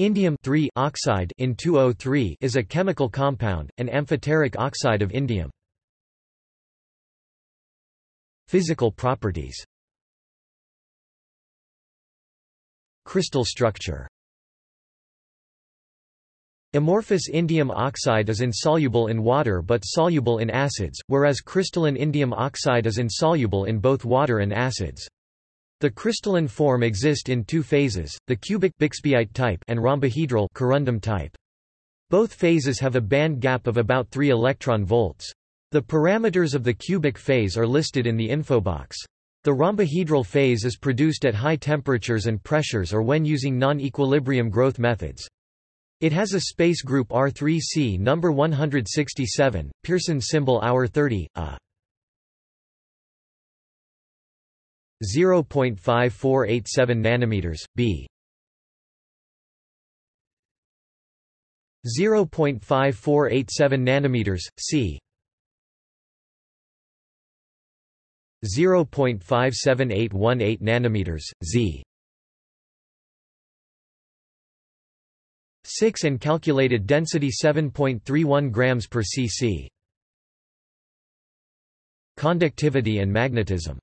Indium(III) oxide (In2O3) is a chemical compound, an amphoteric oxide of indium. Physical properties. Crystal structure. Amorphous indium oxide is insoluble in water but soluble in acids, whereas crystalline indium oxide is insoluble in both water and acids. The crystalline form exists in two phases, the cubic bixbyite type and rhombohedral corundum type. Both phases have a band gap of about 3 electron volts. The parameters of the cubic phase are listed in the infobox. The rhombohedral phase is produced at high temperatures and pressures or when using non-equilibrium growth methods. It has a space group R3C number 167, Pearson symbol hour 30, A. 0.5487 nanometers, B. 0.5487 nanometers, C. 0.57818 nanometers, Z. 6 and calculated density 7.31 grams per cc. Conductivity and magnetism.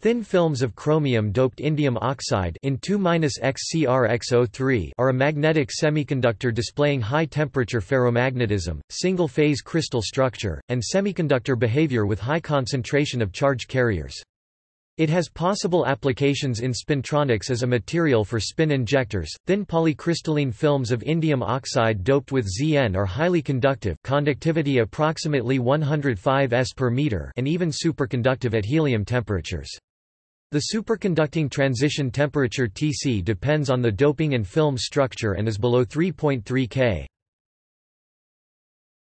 Thin films of chromium-doped indium oxide (In2-XCrXO3) are a magnetic semiconductor displaying high-temperature ferromagnetism, single-phase crystal structure, and semiconductor behavior with high concentration of charge carriers. It has possible applications in spintronics as a material for spin injectors. Thin polycrystalline films of indium oxide doped with ZN are highly conductive, conductivity approximately 105 S/m, and even superconductive at helium temperatures. The superconducting transition temperature Tc depends on the doping and film structure and is below 3.3 K.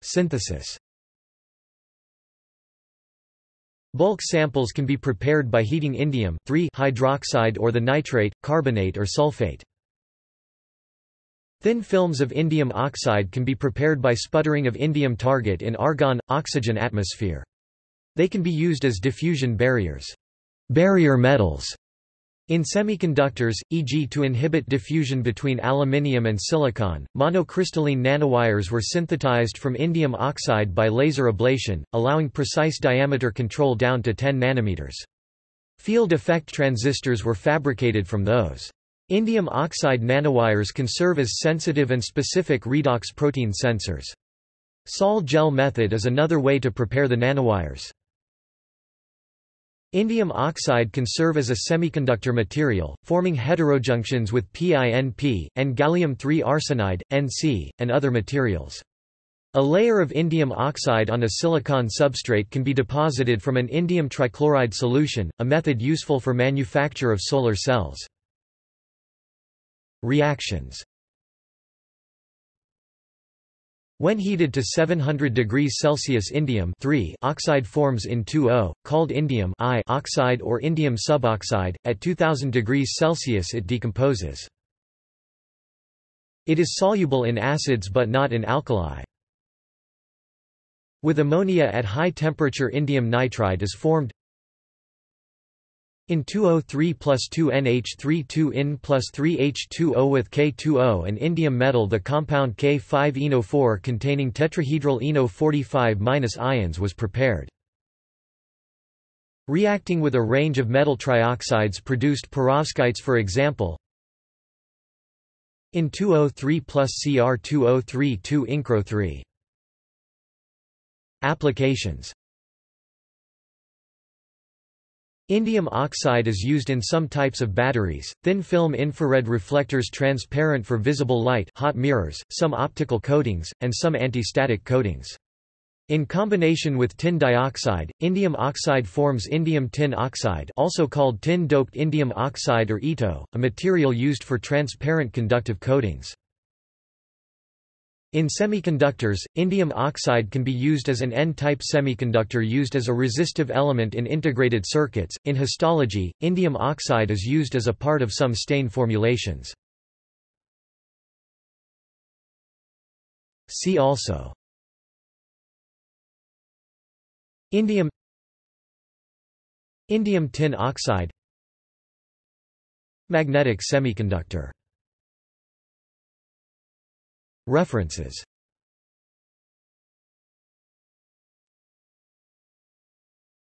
Synthesis. Bulk samples can be prepared by heating indium(III) hydroxide or the nitrate, carbonate or sulfate. Thin films of indium oxide can be prepared by sputtering of indium target in argon-oxygen atmosphere. They can be used as diffusion barriers. Barrier metals. In semiconductors, e.g. to inhibit diffusion between aluminium and silicon, monocrystalline nanowires were synthesized from indium oxide by laser ablation, allowing precise diameter control down to 10 nanometers. Field effect transistors were fabricated from those. Indium oxide nanowires can serve as sensitive and specific redox protein sensors. Sol gel method is another way to prepare the nanowires. Indium oxide can serve as a semiconductor material, forming heterojunctions with PINP, and gallium-3 arsenide, NC, and other materials. A layer of indium oxide on a silicon substrate can be deposited from an indium trichloride solution, a method useful for manufacture of solar cells. Reactions. When heated to 700 degrees Celsius, indium(III) oxide forms In2O, called indium(I) oxide or indium suboxide. At 2000 degrees Celsius, it decomposes. It is soluble in acids but not in alkali. With ammonia at high temperature, indium nitride is formed. In2O3 plus 2NH32 In plus 3H2O with K2O and indium metal. The compound K5-eno4 containing tetrahedral eno45- ions was prepared. Reacting with a range of metal trioxides produced perovskites, for example. In2O3 plus Cr2O32 Incro3. Applications. Indium oxide is used in some types of batteries, thin film infrared reflectors transparent for visible light, hot mirrors, some optical coatings, and some anti-static coatings. In combination with tin dioxide, indium oxide forms indium tin oxide, also called tin-doped indium oxide or ITO, a material used for transparent conductive coatings. In semiconductors, indium oxide can be used as an N-type semiconductor used as a resistive element in integrated circuits. In histology, indium oxide is used as a part of some stain formulations. See also: indium, indium tin oxide, magnetic semiconductor. References.